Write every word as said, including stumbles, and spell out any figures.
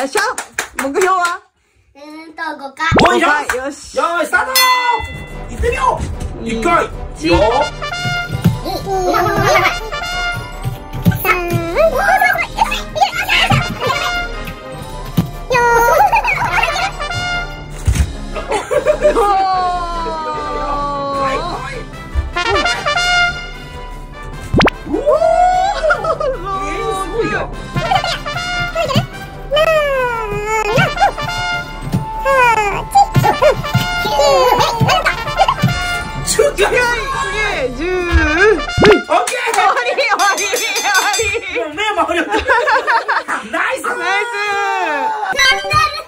よっしゃ、目標はうーんとごかい。おい、よしよし、よーい、スタートー。行ってみよう。いっかい、よーナイスナイス。